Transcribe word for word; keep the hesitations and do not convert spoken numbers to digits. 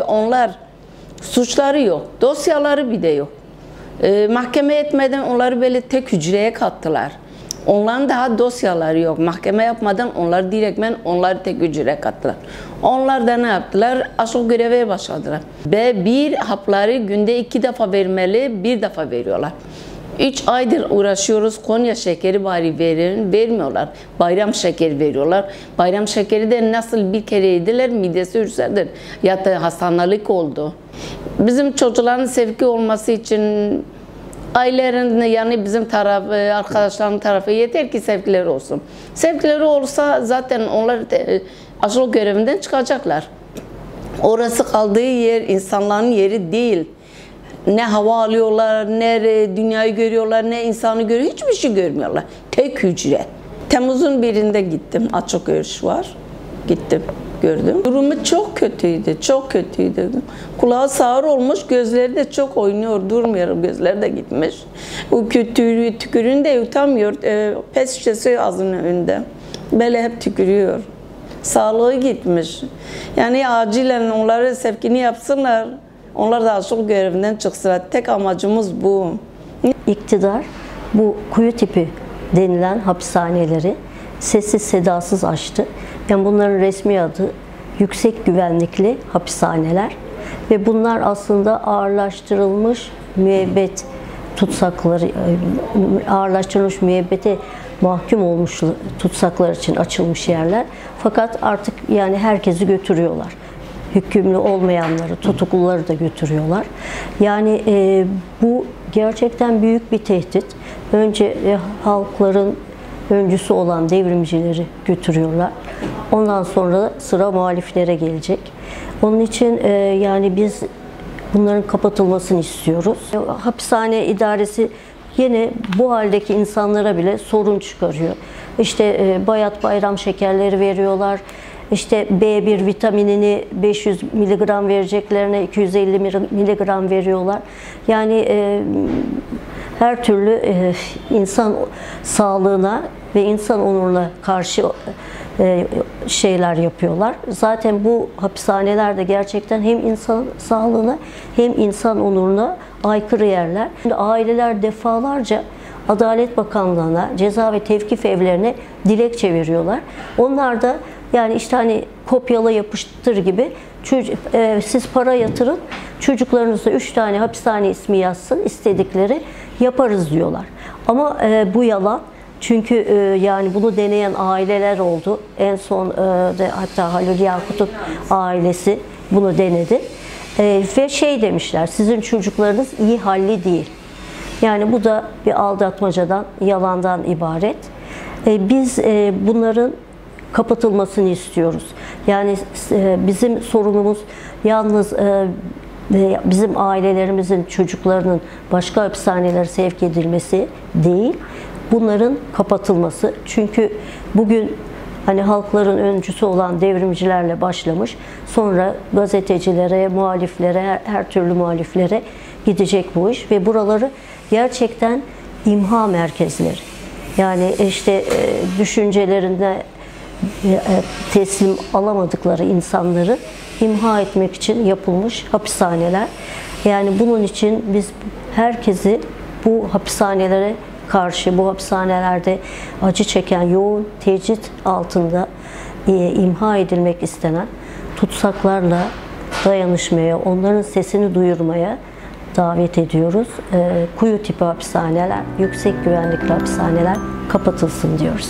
ve onlar suçları yok, dosyaları bir de yok. E, mahkeme etmeden onları böyle tek hücreye kattılar. Onların daha dosyaları yok. Mahkeme yapmadan onlar direktmen onları tek hücreye kattılar. Onlar da ne yaptılar? Asıl göreve başladılar. B bir hapları günde iki defa vermeli, bir defa veriyorlar. Üç aydır uğraşıyoruz. Konya şekeri bari verin, vermiyorlar. Bayram şekeri veriyorlar. Bayram şekeri de nasıl bir kere yediler, midesi ürserdir. Ya da hastanelik oldu. Bizim çocukların sevgi olması için ailelerin, yani bizim taraf, arkadaşların tarafı yeter ki sevgileri olsun. Sevgileri olsa zaten onlar asıl görevinden çıkacaklar. Orası kaldığı yer insanların yeri değil. Ne hava alıyorlar, ne dünyayı görüyorlar, ne insanı görüyor, hiçbir şey görmüyorlar. Tek hücre. Temmuz'un birinde gittim, açık görüş var. Gittim, gördüm. Durumu çok kötüydü, çok kötüydü. Kulağı sağır olmuş, gözleri de çok oynuyor, durmuyor, gözleri de gitmiş. O kötülüğü, tükürüğünü de yutamıyor, e, pes şişesi ağzının önünde. Böyle hep tükürüyor. Sağlığı gitmiş. Yani acilen onları sevkini yapsınlar. Onlar da asıl görevinden çıksınlar. Tek amacımız bu. İktidar bu kuyu tipi denilen hapishaneleri sessiz sedasız açtı. Yani bunların resmi adı yüksek güvenlikli hapishaneler ve bunlar aslında ağırlaştırılmış müebbet tutsakları, ağırlaştırılmış müebbete mahkum olmuş tutsaklar için açılmış yerler. Fakat artık yani herkesi götürüyorlar. Hükümlü olmayanları, tutukluları da götürüyorlar. Yani e, bu gerçekten büyük bir tehdit. Önce e, halkların öncüsü olan devrimcileri götürüyorlar. Ondan sonra sıra muhaliflere gelecek. Onun için e, yani biz bunların kapatılmasını istiyoruz. Hapishane idaresi yine bu haldeki insanlara bile sorun çıkarıyor. İşte e, bayat bayram şekerleri veriyorlar. İşte B bir vitaminini beş yüz miligram vereceklerine iki yüz elli miligram veriyorlar. Yani e, her türlü e, insan sağlığına ve insan onuruna karşı e, şeyler yapıyorlar. Zaten bu hapishanelerde gerçekten hem insan sağlığına hem insan onuruna aykırı yerler. Şimdi aileler defalarca Adalet Bakanlığı'na, ceza ve tevkif evlerine dilekçe veriyorlar. Onlar da yani işte hani kopyala yapıştır gibi çocuk, e, siz para yatırın, çocuklarınızda üç tane hapishane ismi yazsın, istedikleri yaparız diyorlar. Ama e, bu yalan. Çünkü e, yani bunu deneyen aileler oldu. En son e, de hatta Halil Yakut'un ailesi bunu denedi. E, ve şey demişler, sizin çocuklarınız iyi halli değil. Yani bu da bir aldatmacadan, yalandan ibaret. E, biz e, bunların kapatılmasını istiyoruz. Yani bizim sorunumuz yalnız bizim ailelerimizin, çocuklarının başka hapishanelere sevk edilmesi değil, bunların kapatılması. Çünkü bugün hani halkların öncüsü olan devrimcilerle başlamış, sonra gazetecilere, muhaliflere, her türlü muhaliflere gidecek bu iş ve buraları gerçekten imha merkezleri. Yani işte düşüncelerinde teslim alamadıkları insanları imha etmek için yapılmış hapishaneler. Yani bunun için biz herkesi bu hapishanelere karşı, bu hapishanelerde acı çeken, yoğun tecrit altında imha edilmek istenen tutsaklarla dayanışmaya, onların sesini duyurmaya davet ediyoruz. Kuyu tipi hapishaneler, yüksek güvenlikli hapishaneler kapatılsın diyoruz.